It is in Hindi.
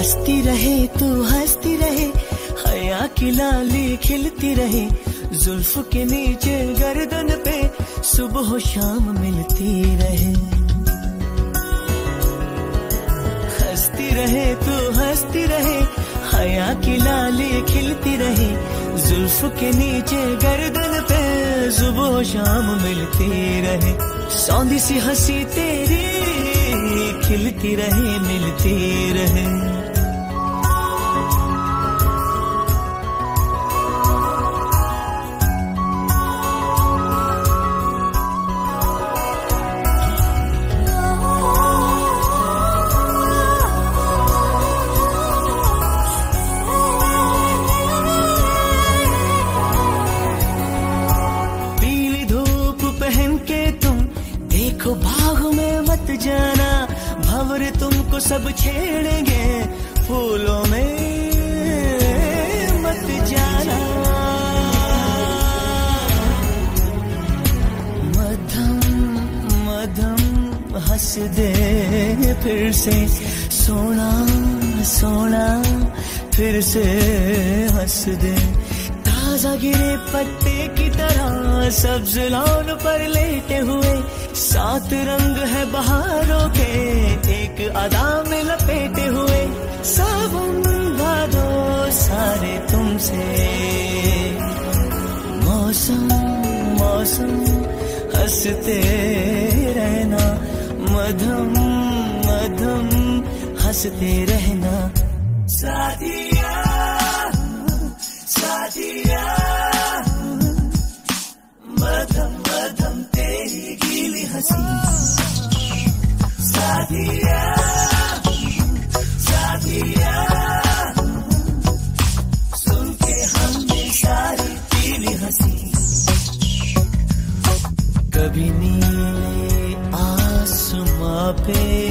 हंसती रहे तू हंसती रहे, हया की लाली खिलती रहे, जुल्फ के नीचे गर्दन पे सुबह शाम मिलती रहे। हंसती रहे तू हंसती रहे, हया की लाली खिलती रहे, जुल्फ के नीचे गर्दन पे सुबह शाम मिलती रहे। सौंधी सी हंसी तेरी खिलती रहे मिलती रहे। पीली धूप पहन के तुम देखो बाग में मत जाना, भंवर तुमको सब छेड़ेंगे, फूलों में मत जाना। मध्यम मध्यम हंस दे फिर से, सोना सोना फिर से हंस दे। ताजा गिरे पत्ते की तरह सब्ज लॉन पर लेटे हुए, सात रंग है बहारों के एक अदा में लपेटे हुए। सावन बादो सारे तुमसे, मौसम मौसम हंसते रहना, मधम मधम हंसते रहना। साथिया साथिया मधम मधम तेरी गीली हंसी। साथिया साथिया सुन के हमने सारी गीली हंसी। कभी नीले आसमां पे